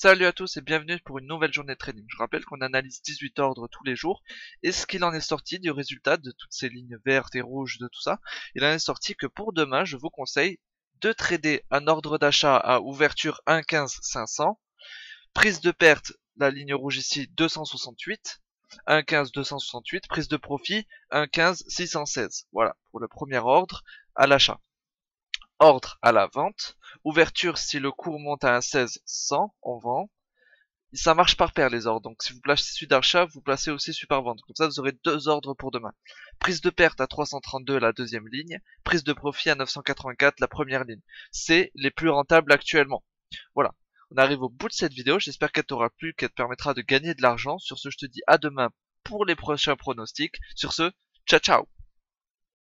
Salut à tous et bienvenue pour une nouvelle journée de trading. Je rappelle qu'on analyse 18 ordres tous les jours et ce qu'il en est sorti du résultat de toutes ces lignes vertes et rouges de tout ça, il en est sorti que pour demain je vous conseille de trader un ordre d'achat à ouverture 1,15 500, prise de perte la ligne rouge ici 268, 1,15 268, prise de profit 1,15 616. Voilà pour le premier ordre à l'achat. Ordre à la vente, ouverture si le cours monte à 1,16 100, on vend. Ça marche par paire les ordres, donc si vous placez celui d'achat, vous placez aussi celui par vente. Comme ça vous aurez deux ordres pour demain. Prise de perte à 332 la deuxième ligne, prise de profit à 984 la première ligne. C'est les plus rentables actuellement. Voilà, on arrive au bout de cette vidéo, j'espère qu'elle t'aura plu, qu'elle te permettra de gagner de l'argent. Sur ce je te dis à demain pour les prochains pronostics. Sur ce, ciao ciao.